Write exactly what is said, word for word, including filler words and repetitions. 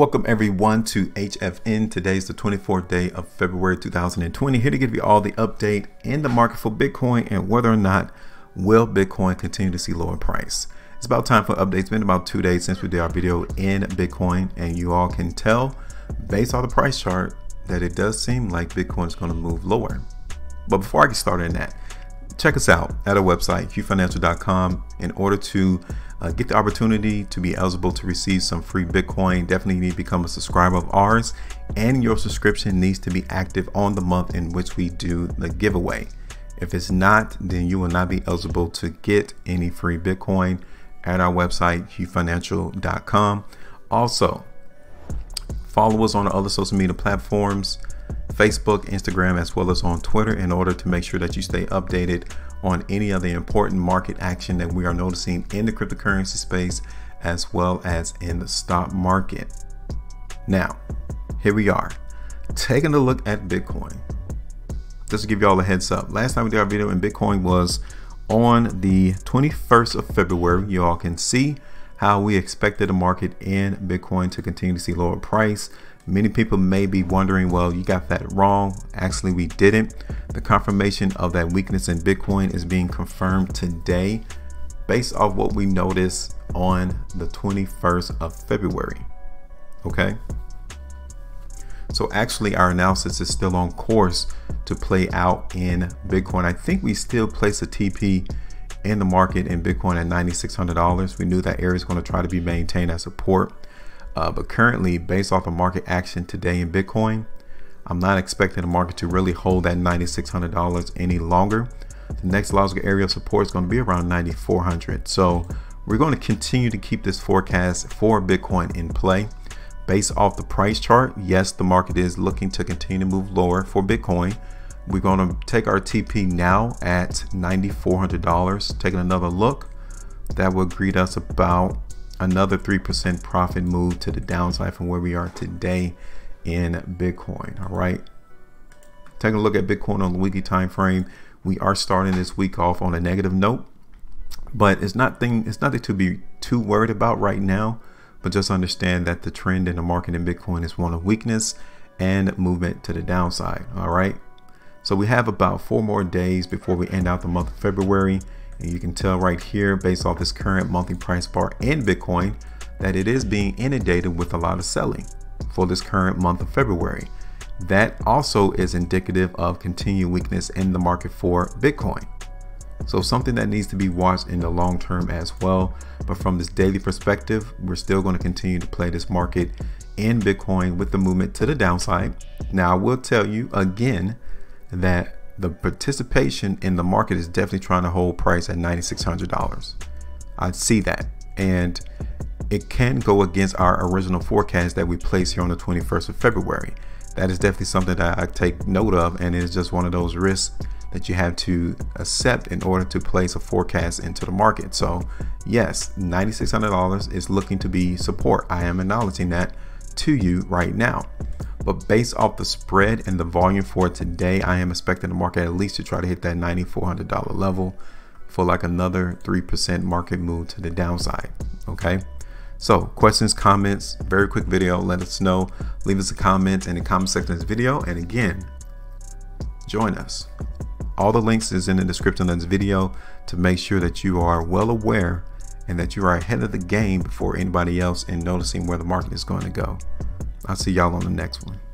Welcome everyone to H F N. Today's the twenty-fourth day of February two thousand twenty. Here to give you all the update in the market for Bitcoin and whether or not will Bitcoin continue to see lower price. It's about time for updates. It's been about two days since we did our video in Bitcoin, and you all can tell based on the price chart that it does seem like Bitcoin is going to move lower. But before I get started in that, check us out at our website, hue financial dot com. In order to uh, get the opportunity to be eligible to receive some free Bitcoin, definitely need to become a subscriber of ours, and your subscription needs to be active on the month in which we do the giveaway. If it's not, then you will not be eligible to get any free Bitcoin at our website, hue financial dot com. Also, follow us on our other social media platforms, Facebook, Instagram, as well as on Twitter, in order to make sure that you stay updated on any other important market action that we are noticing in the cryptocurrency space, as well as in the stock market. Now, here we are taking a look at Bitcoin. Just to give you all a heads up, last time we did our video in Bitcoin was on the twenty-first of February. You all can see how we expected the market in Bitcoin to continue to see lower price. Many people may be wondering, well, you got that wrong. Actually, we didn't. The confirmation of that weakness in Bitcoin is being confirmed today based off what we noticed on the twenty-first of February. Okay. So actually our analysis is still on course to play out in Bitcoin. I think we still place a T P in the market in Bitcoin at nine thousand six hundred dollars. We knew that area is going to try to be maintained as support, uh, but currently based off of market action today in Bitcoin, I'm not expecting the market to really hold that nine thousand six hundred dollars any longer. The next logical area of support is going to be around nine thousand four hundred dollars. So we're going to continue to keep this forecast for Bitcoin in play. Based off the price chart, yes, the market is looking to continue to move lower for Bitcoin. We're going to take our T P now at nine thousand four hundred dollars. Taking another look, that will greet us about another three percent profit move to the downside from where we are today in Bitcoin. All right. Taking a look at Bitcoin on the weekly time frame, we are starting this week off on a negative note, but it's not thing, it's nothing to be too worried about right now. But just understand that the trend in the market in Bitcoin is one of weakness and movement to the downside. All right. So we have about four more days before we end out the month of February. And you can tell right here, based off this current monthly price bar in Bitcoin, that it is being inundated with a lot of selling for this current month of February. That also is indicative of continued weakness in the market for Bitcoin. So something that needs to be watched in the long term as well. But from this daily perspective, we're still going to continue to play this market in Bitcoin with the movement to the downside. Now, I will tell you again that the participation in the market is definitely trying to hold price at nine thousand six hundred dollars. I see that, and it can go against our original forecast that we placed here on the twenty-first of February. That is definitely something that I take note of, and it's just one of those risks that you have to accept in order to place a forecast into the market. So yes, nine thousand six hundred dollars is looking to be support. I am acknowledging that to you right now. But based off the spread and the volume for today, I am expecting the market at least to try to hit that nine thousand four hundred dollars level for like another three percent market move to the downside. Okay. So questions, comments, very quick video. Let us know. Leave us a comment in the comment section of this video. And again, join us. All the links is in the description of this video to make sure that you are well aware and that you are ahead of the game before anybody else in noticing where the market is going to go. I'll see y'all on the next one.